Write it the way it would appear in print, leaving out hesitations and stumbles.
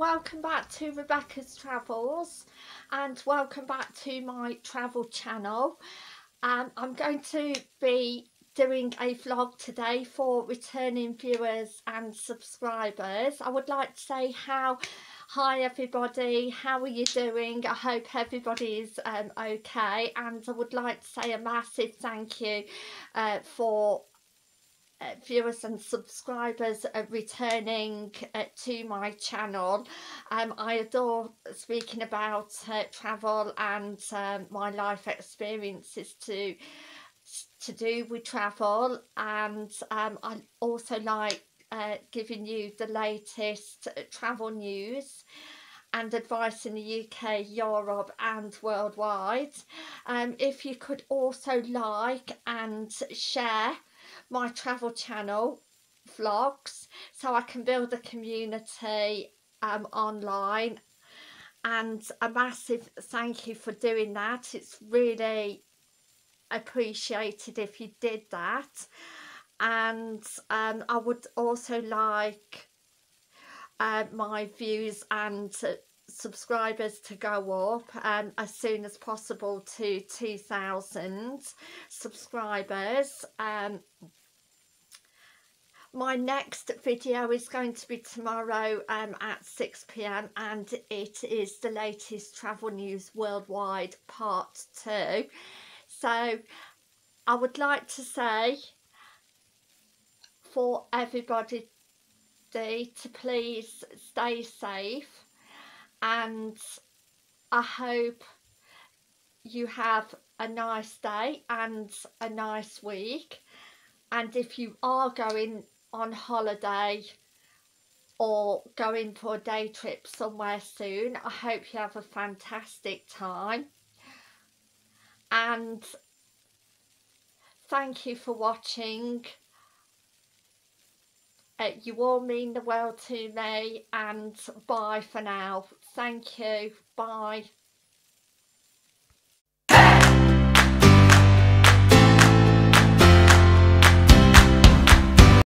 welcome back to Rebecca's Travels and welcome back to my travel channel. I'm going to be doing a vlog today for returning viewers and subscribers. I would like to say hi everybody, how are you doing? I hope everybody is okay, and I would like to say a massive thank you for viewers and subscribers returning to my channel. I adore speaking about travel and my life experiences to do with travel, and I also like giving you the latest travel news and advice in the UK, Europe and worldwide. If you could also like and share my travel channel vlogs so I can build a community online, and a massive thank you for doing that. It's really appreciated if you did that. And I would also like my views and subscribers to go up as soon as possible to 2,000 subscribers. My next video is going to be tomorrow at 6 p.m. and it is the latest travel news worldwide, part 2. So I would like to say for everybody to please stay safe, and I hope you have a nice day and a nice week. And if you are going on holiday or going for a day trip somewhere soon, I hope you have a fantastic time. And thank you for watching. You all mean the world to me, and bye for now. Thank you. Bye.